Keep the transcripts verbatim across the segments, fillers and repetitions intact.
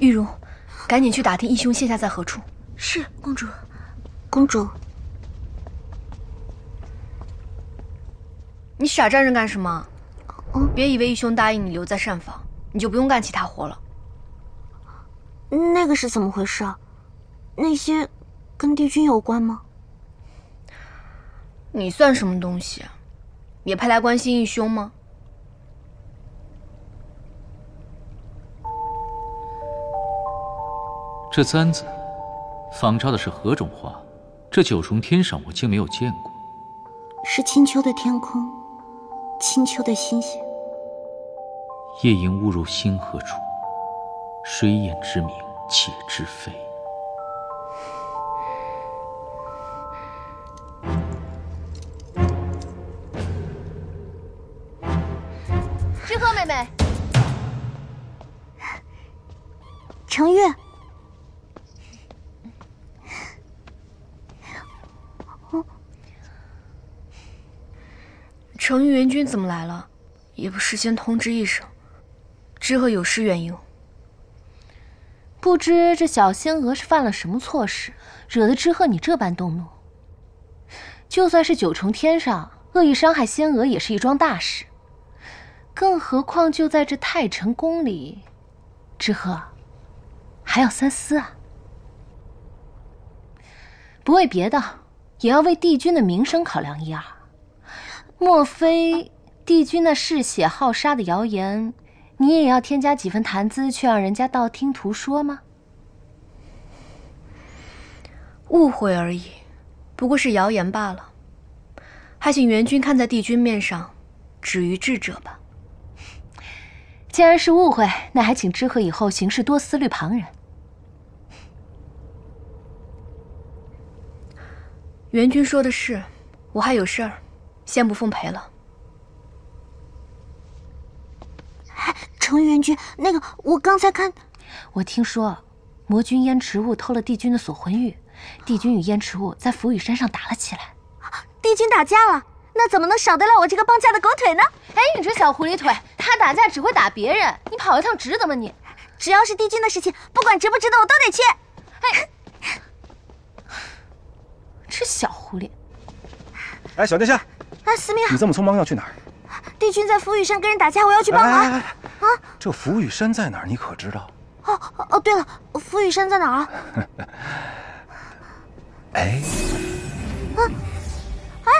玉茹，赶紧去打听义兄现在在何处。是，公主。公主，你傻站着干什么？嗯、别以为义兄答应你留在膳房，你就不用干其他活了。那个是怎么回事啊？那些跟帝君有关吗？你算什么东西啊？也派来关心义兄吗？ 这簪子仿照的是何种花？这九重天上我竟没有见过。是青丘的天空，青丘的星星。夜萤误入星河处，水眼之明，且知非。知鹤妹妹，程月。 程昱元君怎么来了？也不事先通知一声，知鹤有失远游。不知这小仙娥是犯了什么错事，惹得知鹤你这般动怒。就算是九重天上恶意伤害仙娥，也是一桩大事，更何况就在这太晨宫里，知鹤还要三思啊！不为别的，也要为帝君的名声考量一二。 莫非帝君那嗜血好杀的谣言，你也要添加几分谈资，却让人家道听途说吗？误会而已，不过是谣言罢了。还请元君看在帝君面上，止于智者吧。既然是误会，那还请知鹤以后行事多思虑旁人。元君说的是，我还有事儿。 先不奉陪了。程元君，那个，我刚才看，我听说魔君燕池雾偷了帝君的锁魂玉，帝君与燕池雾在浮羽山上打了起来。帝君打架了，那怎么能少得了我这个帮架的狗腿呢？哎，你这小狐狸腿，他打架只会打别人，你跑一趟值得吗你？只要是帝君的事情，不管值不值得，我都得去。哎，这小狐狸。哎，小殿下。 哎，思明，你这么匆忙要去哪儿？帝君在浮羽山跟人打架，我要去帮忙。啊，这浮羽山在哪儿？你可知道？哦哦，对了，浮羽山在哪儿？哎，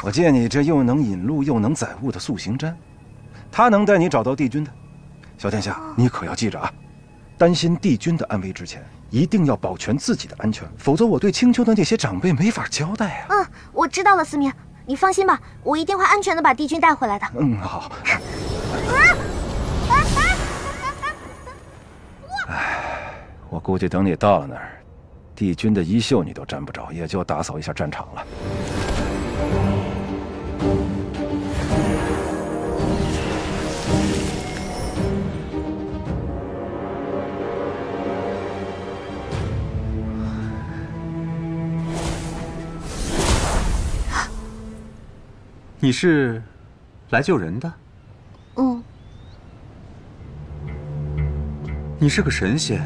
我借你这又能引路又能载物的塑形毡，它能带你找到帝君的。小殿下，你可要记着啊！担心帝君的安危之前，一定要保全自己的安全，否则我对青丘的那些长辈没法交代啊。嗯，我知道了，思明。 你放心吧，我一定会安全的把帝君带回来的。嗯，好。哎，我估计等你到了那儿，帝君的衣袖你都沾不着，也就打扫一下战场了。你是来救人的？嗯。你是个神仙，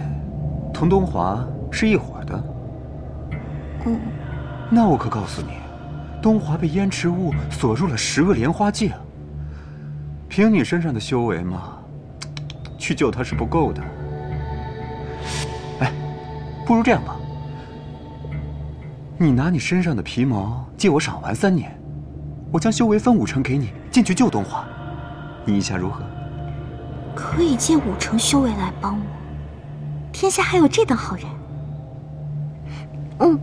同东华是一伙的。嗯。那我可告诉你，东华被燕池雾锁入了十个莲花戒啊。凭你身上的修为嘛，去救他是不够的。哎，不如这样吧，你拿你身上的皮毛借我赏玩三年。 我将修为分五成给你，进去救东华，你意下如何？可以借五成修为来帮我，天下还有这等好人？嗯。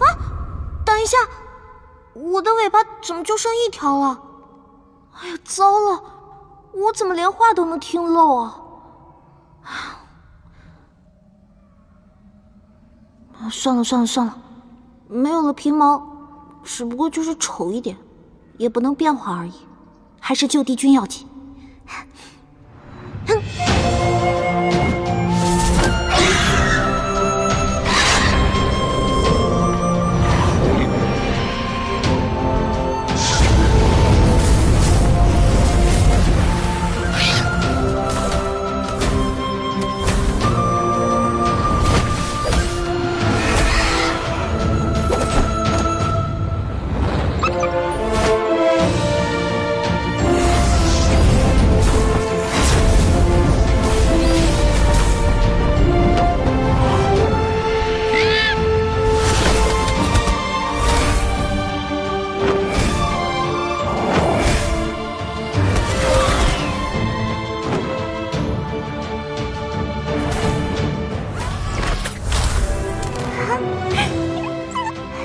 啊！等一下，我的尾巴怎么就剩一条了？ 哎呀，糟了！我怎么连话都能听漏啊？啊，算了算了算了，没有了皮毛，只不过就是丑一点，也不能变化而已，还是救帝君要紧。哼。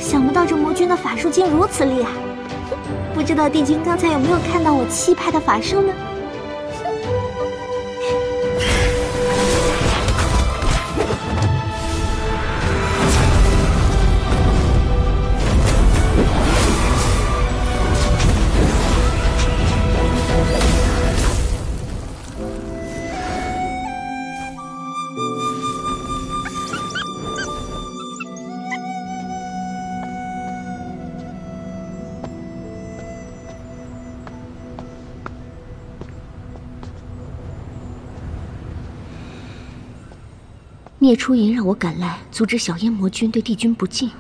想不到这魔君的法术竟如此厉害，不知道帝君刚才有没有看到我气派的法术呢？ 聂初吟让我赶来，阻止小炎魔君对帝君不敬。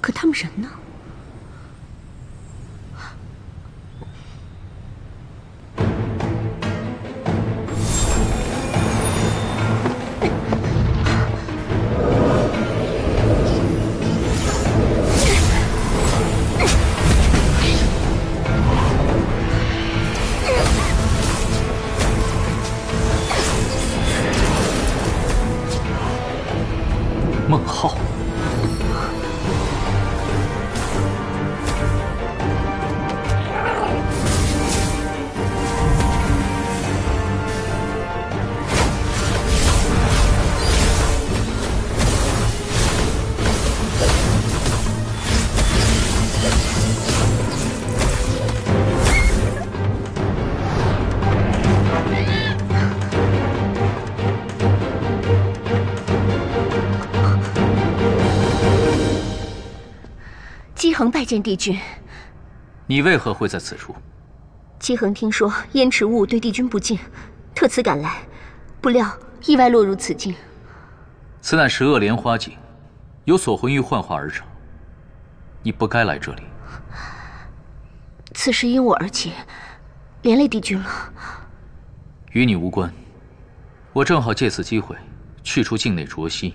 可他们人呢？孟浩，姬恒拜见帝君，你为何会在此处？姬恒听说燕池雾对帝君不敬，特此赶来，不料意外落入此境。此乃十恶莲花境，由锁魂玉幻化而成，你不该来这里。此事因我而起，连累帝君了。与你无关，我正好借此机会去除境内浊息，